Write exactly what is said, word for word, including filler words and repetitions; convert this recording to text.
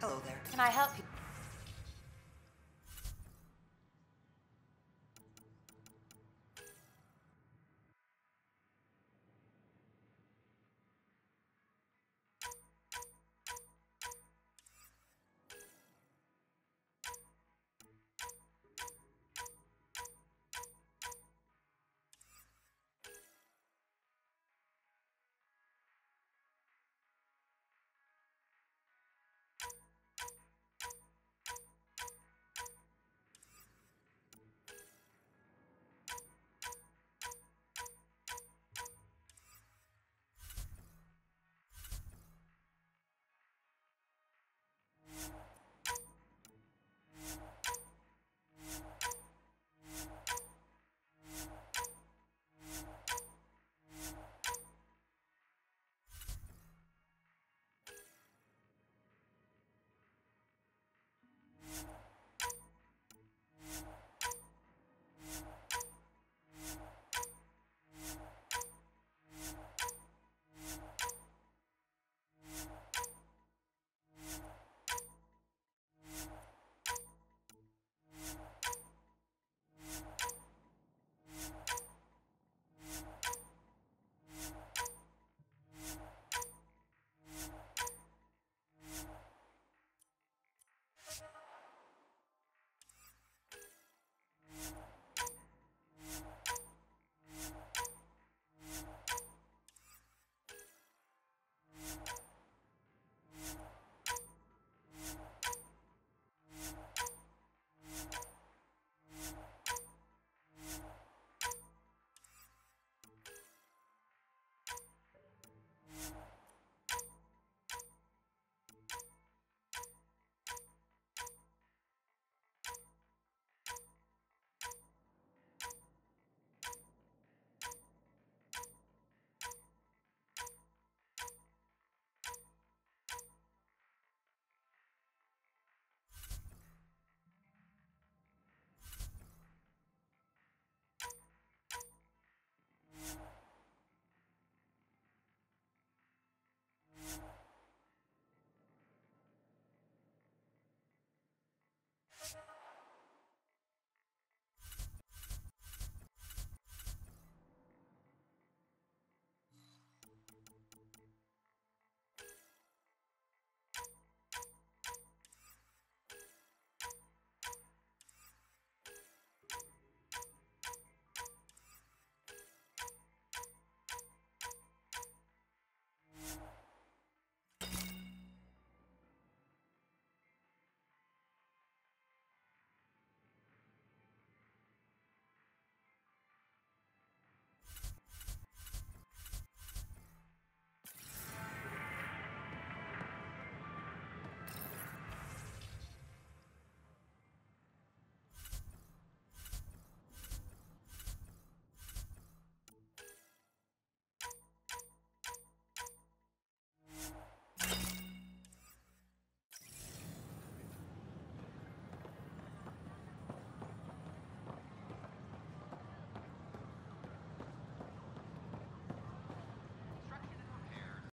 Hello there. Can I help you?